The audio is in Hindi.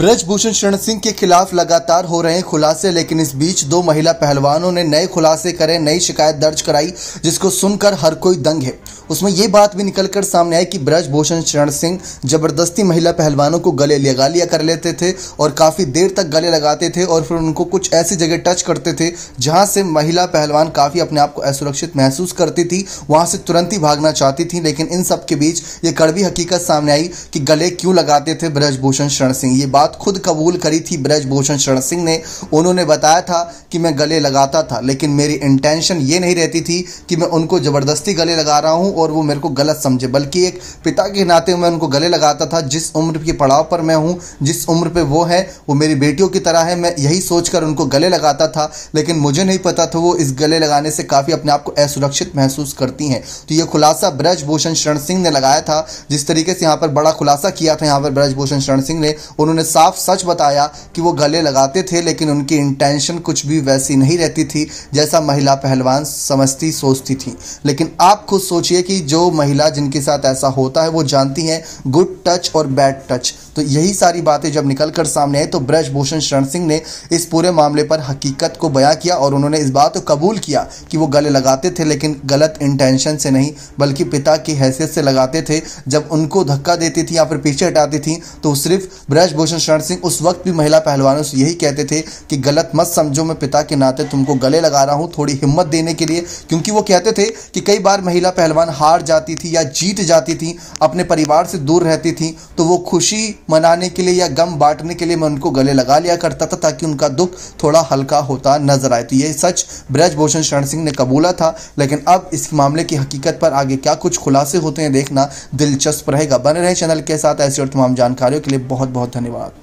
ब्रजभूषण शरण सिंह के खिलाफ लगातार हो रहे हैं खुलासे, लेकिन इस बीच दो महिला पहलवानों ने नए खुलासे करे, नई शिकायत दर्ज कराई, जिसको सुनकर हर कोई दंग है। उसमें ये बात भी निकलकर सामने आई कि ब्रजभूषण शरण सिंह जबरदस्ती महिला पहलवानों को गले लगा लिया कर लेते थे और काफ़ी देर तक गले लगाते थे और फिर उनको कुछ ऐसी जगह टच करते थे जहाँ से महिला पहलवान काफ़ी अपने आप को असुरक्षित महसूस करती थी, वहाँ से तुरंत ही भागना चाहती थी। लेकिन इन सब के बीच ये कड़वी हकीकत सामने आई कि गले क्यों लगाते थे ब्रजभूषण शरण सिंह। ये बात खुद कबूल करी थी ब्रजभूषण शरण सिंह ने। उन्होंने बताया था कि मैं गले लगाता था, लेकिन मेरी इंटेंशन ये नहीं रहती थी कि मैं उनको ज़बरदस्ती गले लगा रहा हूँ और वो मेरे को गलत समझे, बल्कि एक पिता के नाते मैं उनको गले लगाता था। जिस उम्र के पड़ाव पर मैं हूँ, जिस उम्र पे वो है, वो मेरी बेटियों की तरह है, मैं यही सोचकर उनको गले लगाता था। लेकिन मुझे नहीं पता था वो इस गले लगाने से काफ़ी अपने आप को असुरक्षित महसूस करती हैं। तो ये खुलासा ब्रजभूषण शरण सिंह ने लगाया था। जिस तरीके से यहाँ पर बड़ा खुलासा किया था यहाँ पर ब्रजभूषण शरण सिंह ने, उन्होंने साफ सच बताया कि वो गले लगाते थे, लेकिन उनकी इंटेंशन कुछ भी वैसी नहीं रहती थी जैसा महिला पहलवान समझती सोचती थी। लेकिन आप खुद सोचिए कि जो महिला जिनके साथ ऐसा होता है वो जानती हैं गुड टच और बैड टच। तो यही सारी बातें जब निकल कर सामने आई तो ब्रजभूषण शरण सिंह ने इस पूरे मामले पर हकीकत को बयां किया और उन्होंने इस बात को कबूल किया कि वो गले लगाते थे, लेकिन गलत इंटेंशन से नहीं बल्कि पिता की हैसियत से लगाते थे। जब उनको धक्का देती थी या फिर पीछे हटाती थी तो सिर्फ ब्रजभूषण शरण सिंह उस वक्त भी महिला पहलवानों से यही कहते थे कि गलत मत समझो, मैं पिता के नाते तुमको गले लगा रहा हूँ, थोड़ी हिम्मत देने के लिए। क्योंकि वो कहते थे कि कई बार महिला पहलवान हार जाती थी या जीत जाती थी, अपने परिवार से दूर रहती थी, तो वो खुशी मनाने के लिए या गम बांटने के लिए मैं उनको गले लगा लिया करता था ताकि उनका दुख थोड़ा हल्का होता नजर आए। तो ये सच ब्रजभूषण शरण सिंह ने कबूला था। लेकिन अब इस मामले की हकीकत पर आगे क्या कुछ खुलासे होते हैं देखना दिलचस्प रहेगा। बने रहे चैनल के साथ। ऐसी और तमाम जानकारियों के लिए बहुत बहुत धन्यवाद।